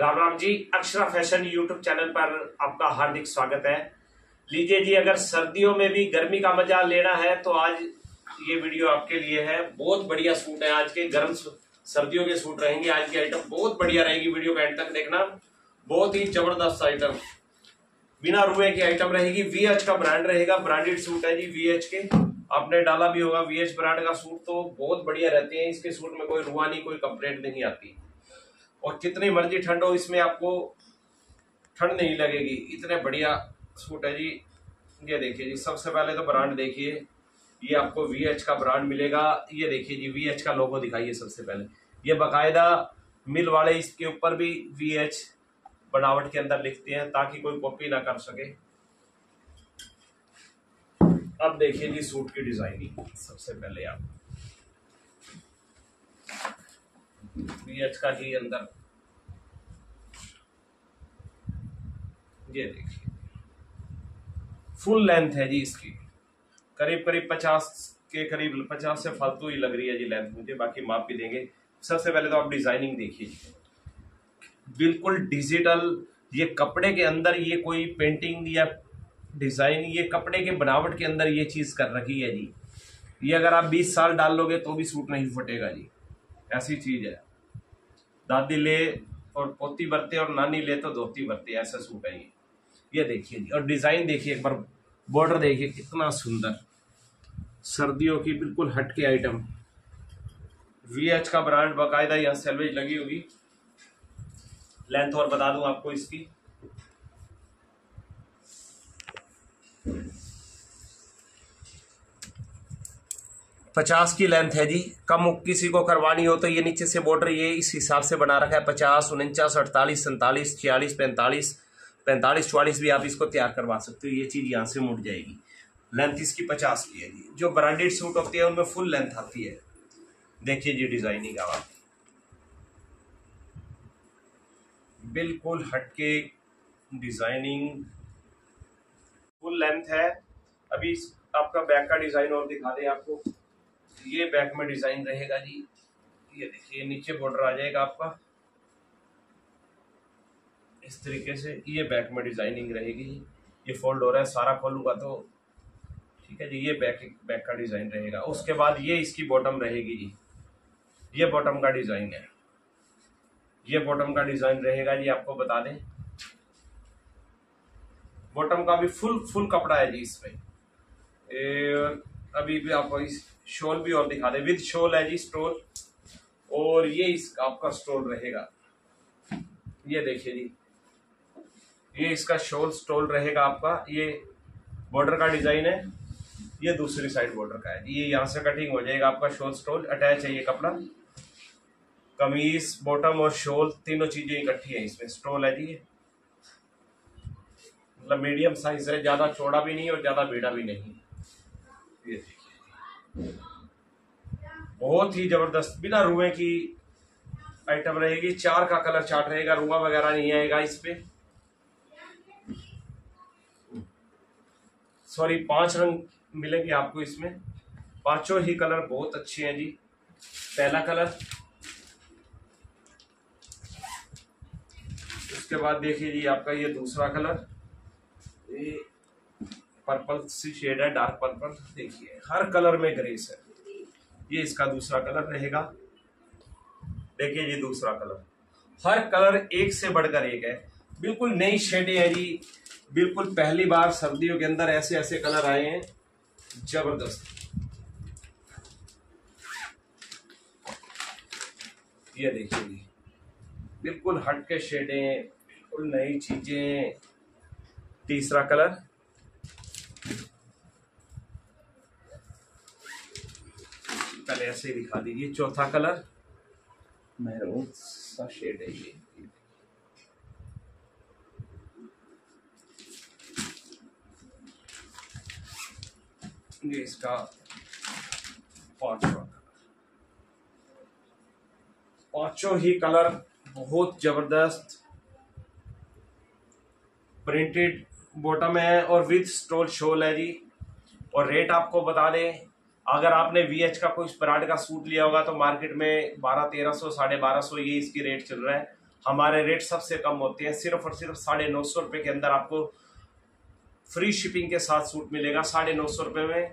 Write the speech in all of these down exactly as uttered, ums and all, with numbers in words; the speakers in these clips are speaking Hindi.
Ram Ram ji, Akshara fashion YouTube channel पर आपका हार्दिक स्वागत है। लीजिए जी, अगर सर्दियों में भी गर्मी का मजा लेना है तो आज ये वीडियो आपके लिए है। बहुत बढ़िया सूट है, आज के गर्म सर्दियों के सूट रहेंगे। आज की आइटम बहुत बढ़िया रहेगी, वीडियो को एंड तक देखना। बहुत ही जबरदस्त आइटम, बिना रुए की आइटम रहेगी। वीएच का ब्रांड रहेगा, ब्रांडेड सूट है जी वीएच के। आपने डाला भी होगा वीएच ब्रांड का सूट, तो बहुत बढ़िया रहते हैं। इसके सूट में कोई रुआ नहीं, कोई कंप्लेंट नहीं आती, और कितनी मर्जी ठंड हो इसमें आपको ठंड नहीं लगेगी। इतने बढ़िया सूट है जी। ये देखिए जी, सबसे पहले तो ब्रांड देखिए, ये आपको वीएच का ब्रांड मिलेगा। ये देखिए जी, वीएच का लोगो दिखाइए सबसे पहले। ये बाकायदा मिल वाले इसके ऊपर भी वीएच बनावट के अंदर लिखते हैं ताकि कोई कॉपी ना कर सके। अब देखिए जी सूट की डिजाइनिंग। सबसे पहले आप वीएच का ही अंदर ये देखिए, फुल लेंथ है जी इसकी, करीब करीब पचास के करीब, पचास से फालतू ही लग रही है जी लेंथ मुझे, बाकी माप भी देंगे। सबसे पहले तो आप डिजाइनिंग देखिए, बिल्कुल डिजिटल। ये कपड़े के अंदर ये कोई पेंटिंग या डिजाइन, ये कपड़े के बनावट के अंदर ये चीज कर रखी है जी। ये अगर आप बीस साल डाल लोगे तो भी सूट नहीं फटेगा जी, ऐसी चीज है। दादी ले और पोती बरते और नानी ले तो धोती बरते, ऐसा सूट है ये। ये देखिए जी, और डिजाइन देखिए एक बार, बॉर्डर देखिए कितना सुंदर। सर्दियों की बिल्कुल हटके आइटम, वीएच का ब्रांड, बाकायदा यहाँ सेल्वेज लगी होगी। लेंथ और बता दूं आपको इसकी, पचास की लेंथ है जी। कम किसी को करवानी हो तो ये नीचे से बॉर्डर ये इस हिसाब से बना रखा है। पचास, उनचास, अड़तालीस, सैंतालीस, छियालीस, पैंतालीस, पैंतालीस, चौवालीस भी आप इसको तैयार करवा सकते हो। ये चीज यहाँ से मुड़ जाएगी। लेंथ इसकी पचास की है जी। जो ब्रांडेड सूट होती है उनमें फुल लेंथ आती है। देखिए जी डिजाइनिंग, आवाज बिल्कुल हटके डिजाइनिंग, फुल लेंथ है। अभी आपका बैक का डिजाइन और दिखा दें आपको। ये बैक में डिजाइन रहेगा जी। ये देखिए, नीचे बॉर्डर आ जाएगा आपका इस तरीके से। ये बैक में डिजाइनिंग रहेगी। ये फोल्ड हो रहा है, सारा खोलूंगा तो ठीक है जी। ये बैक बैक का डिजाइन रहेगा। उसके बाद ये इसकी बॉटम रहेगी जी। ये बॉटम का डिजाइन है, ये बॉटम का डिजाइन रहेगा जी। आपको बता दें बॉटम का भी फुल फुल कपड़ा है जी इसमें। अभी भी आपको इस शॉल भी और दिखा दें, विद शॉल है जी स्टोल। और ये इस आपका स्टोल रहेगा, ये देखिए जी, ये इसका शॉल स्टोल रहेगा आपका। ये बॉर्डर का डिजाइन है, ये दूसरी साइड बॉर्डर का है जी। ये यहाँ से कटिंग हो जाएगा आपका, शॉल स्टोल अटैच है। ये कपड़ा, कमीज, बॉटम और शॉल तीनों चीजें इकट्ठी हैं इसमें। स्टोल है जी, मतलब मीडियम साइज है, ज्यादा चौड़ा भी नहीं और ज्यादा बेड़ा भी नहीं। ये देखिए, बहुत ही जबरदस्त, बिना रुए की आइटम रहेगी। चार का कलर चार्ट रहेगा, रुआ वगैरह नहीं आएगा इस पे। सॉरी, पांच रंग मिलेंगे आपको इसमें, पांचों ही कलर बहुत अच्छे हैं जी। पहला कलर, उसके बाद देखिए जी आपका ये दूसरा कलर, ये पर्पल सी शेड है, डार्क पर्पल। देखिए हर कलर में ग्रेस है। ये इसका दूसरा कलर रहेगा। देखिए ये दूसरा कलर, हर कलर एक से बढ़कर एक है, बिल्कुल नई शेडें है जी। बिल्कुल पहली बार सर्दियों के अंदर ऐसे ऐसे कलर आए हैं, जबरदस्त। ये देखिए जी, बिल्कुल हटके शेडें, बिल्कुल नई चीजें। तीसरा कलर, पहले ऐसे ही दिखा दीजिए। चौथा कलर, मैरून सा शेड है ये। ये इसका पांचवा कलर, पांचों ही कलर बहुत जबरदस्त। प्रिंटेड बॉटम है और विद स्टोल शॉल है जी। और रेट आपको बता दें, अगर आपने वीएच का कोई ब्रांड का सूट लिया होगा तो मार्केट में बारह तेरह सौ, साढ़े बारह सौ ये इसकी रेट चल रहा है। हमारे रेट सबसे कम होते हैं। सिर्फ और सिर्फ साढ़े नौ सौ रुपये के अंदर आपको फ्री शिपिंग के साथ सूट मिलेगा। साढ़े नौ सौ रुपये में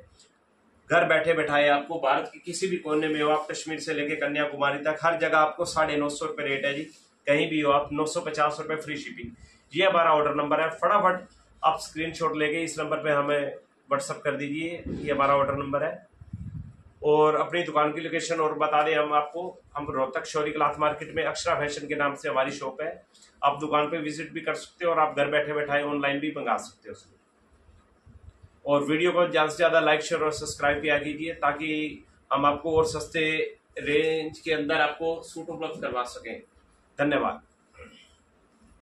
घर बैठे बैठाए आपको भारत के किसी भी कोने में हो आप, कश्मीर से लेके कन्याकुमारी तक हर जगह आपको साढ़े नौ सौ रुपये रेट है जी। कहीं भी हो आप, नौ सौ पचास रुपये फ्री शिपिंग। ये हमारा ऑर्डर नंबर है, फटाफट आप स्क्रीनशॉट लेके इस नंबर पे हमें व्हाट्सअप कर दीजिए। ये हमारा ऑर्डर नंबर है। और अपनी दुकान की लोकेशन और बता दें हम आपको, हम रोहतक शौरी क्लॉथ मार्केट में अक्षरा फैशन के नाम से हमारी शॉप है। आप दुकान पे विजिट भी कर सकते हो और आप घर बैठे बैठाए ऑनलाइन भी मंगा सकते हो। और वीडियो को ज़्यादा से ज़्यादा लाइक शेयर और सब्सक्राइब किया कीजिए ताकि हम आपको और सस्ते रेंज के अंदर आपको सूट उपलब्ध करवा सकें। धन्यवाद।